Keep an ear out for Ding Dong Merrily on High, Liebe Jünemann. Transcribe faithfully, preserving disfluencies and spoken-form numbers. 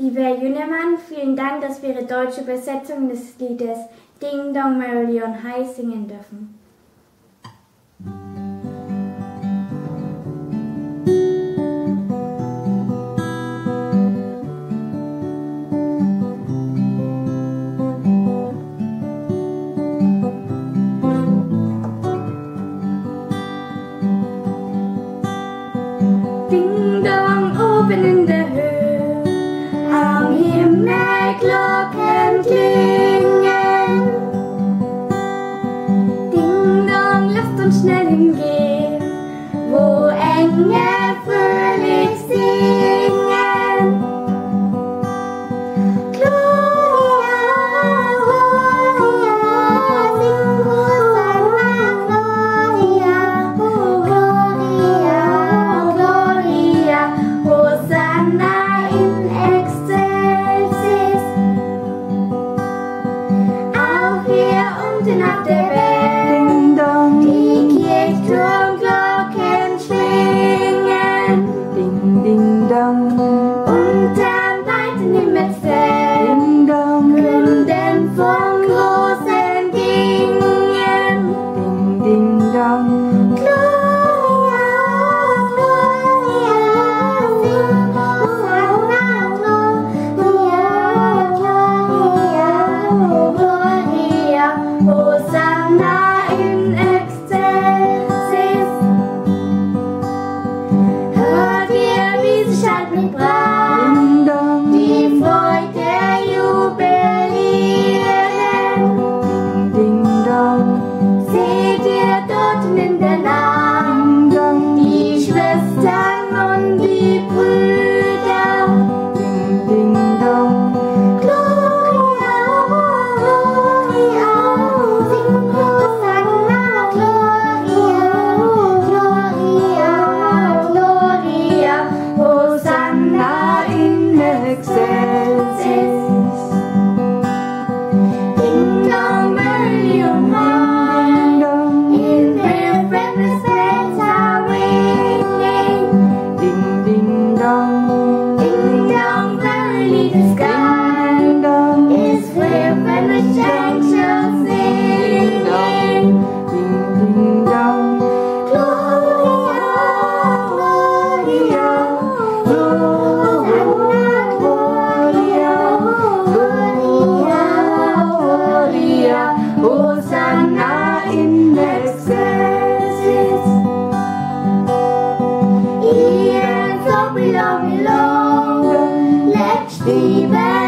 Liebe Jünemann, vielen Dank, dass wir Ihre deutsche Übersetzung des Liedes Ding Dong Merodeon High singen dürfen. Ding Dong, oben in der Höhe. Glocken klingen, Ding Dong, lasst uns schnell hingehen, wo Engel fröhlich singen. Gloria, Gloria, Gloria, Hosanna in Excelsis. Auf der Welt, die Kirchturmglocken schwingen, Ding, Ding, Dong, unterm weiten Himmelszelt, Ding, Dong, Gründen von großen Dingen, Ding, Ding, Dong, die Freude der Jubelierenden. Ding, Dong, seht ihr dort in der Nacht die Schwestern und die Brüder. Ding, Ding, Dong, Gloria, Gloria, Hosanna, Gloria, Gloria, Gloria, Hosanna. Liebe